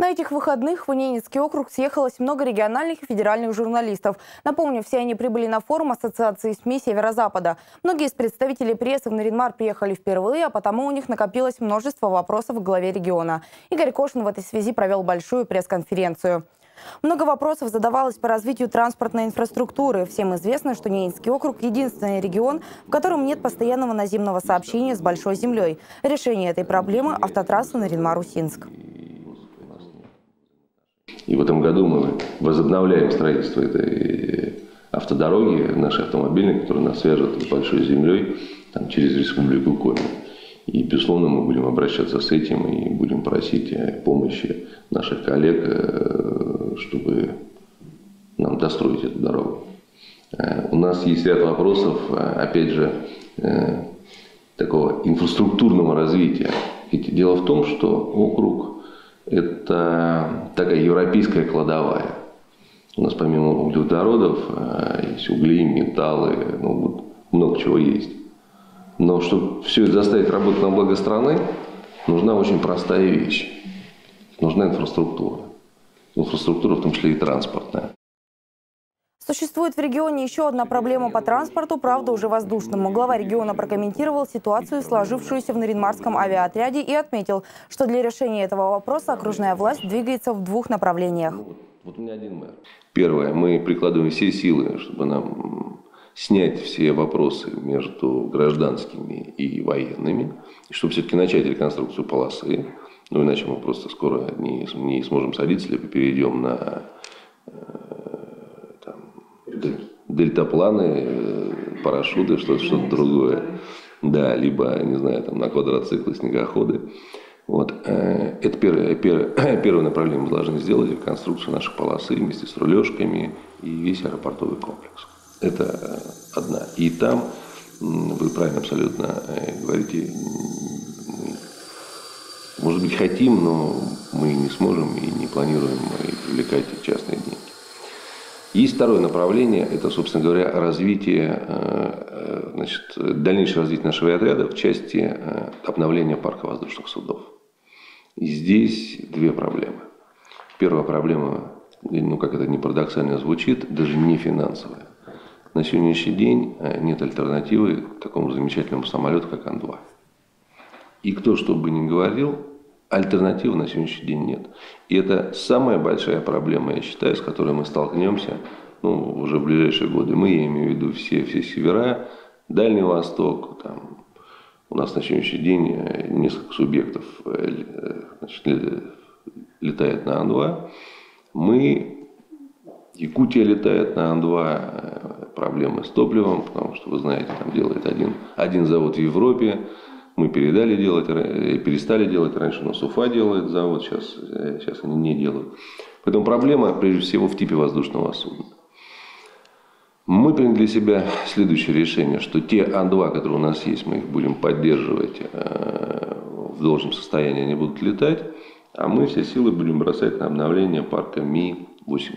На этих выходных в Ненецкий округ съехалось много региональных и федеральных журналистов. Напомню, все они прибыли на форум Ассоциации СМИ Северо-Запада. Многие из представителей прессы в Нарьян-Мар приехали впервые, а потому у них накопилось множество вопросов к главе региона. Игорь Кошин в этой связи провел большую пресс-конференцию. Много вопросов задавалось по развитию транспортной инфраструктуры. Всем известно, что Ненецкий округ – единственный регион, в котором нет постоянного наземного сообщения с большой землей. Решение этой проблемы – автотрасса Нарьян-Мар-Усинск. И в этом году мы возобновляем строительство этой автодороги, нашей автомобильной, которая нас свяжет с большой землей через Республику Коми. И, безусловно, мы будем обращаться с этим и будем просить помощи наших коллег, чтобы нам достроить эту дорогу. У нас есть ряд вопросов, опять же, такого инфраструктурного развития. Ведь дело в том, что округ – это такая европейская кладовая. У нас помимо углеводородов есть угли, металлы, много чего есть. Но чтобы все это заставить работать на благо страны, нужна очень простая вещь. Нужна инфраструктура. Инфраструктура, в том числе и транспортная. Существует в регионе еще одна проблема по транспорту, правда, уже воздушному. Глава региона прокомментировал ситуацию, сложившуюся в Нарьян-Марском авиаотряде, и отметил, что для решения этого вопроса окружная власть двигается в двух направлениях. У меня один мэр. Первое. Мы прикладываем все силы, чтобы нам снять все вопросы между гражданскими и военными, чтобы все-таки начать реконструкцию полосы. Ну, иначе мы просто скоро не сможем садиться, либо перейдем на дельтапланы, парашюты, что-то другое. Да, либо, не знаю, на квадроциклы, снегоходы. Вот. Это первое направление мы должны сделать – реконструкцию нашей полосы вместе с рулежками и весь аэропортовый комплекс. Это одна. И там, вы правильно абсолютно говорите, может быть, хотим, но мы не сможем и не планируем привлекать частные деньги. Есть второе направление, это, собственно говоря, развитие, дальнейшее развитие нашего авиаотряда в части обновления парка воздушных судов. И здесь две проблемы. Первая проблема, как это не парадоксально звучит, даже не финансовая. На сегодняшний день нет альтернативы такому замечательному самолету, как Ан-2. И кто что бы ни говорил, альтернативы на сегодняшний день нет. И это самая большая проблема, я считаю, с которой мы столкнемся уже в ближайшие годы. Мы, я имею в виду все севера, Дальний Восток. Там, у нас на сегодняшний день несколько субъектов летает на Ан-2. Якутия летает на Ан-2, проблемы с топливом, потому что, вы знаете, там делает один завод в Европе. Мы перестали делать раньше, но Уфа делает завод, сейчас они не делают. Поэтому проблема, прежде всего, в типе воздушного судна. Мы приняли для себя следующее решение, что те Ан-2, которые у нас есть, мы их будем поддерживать в должном состоянии, они будут летать, а мы все силы будем бросать на обновление парка Ми-8.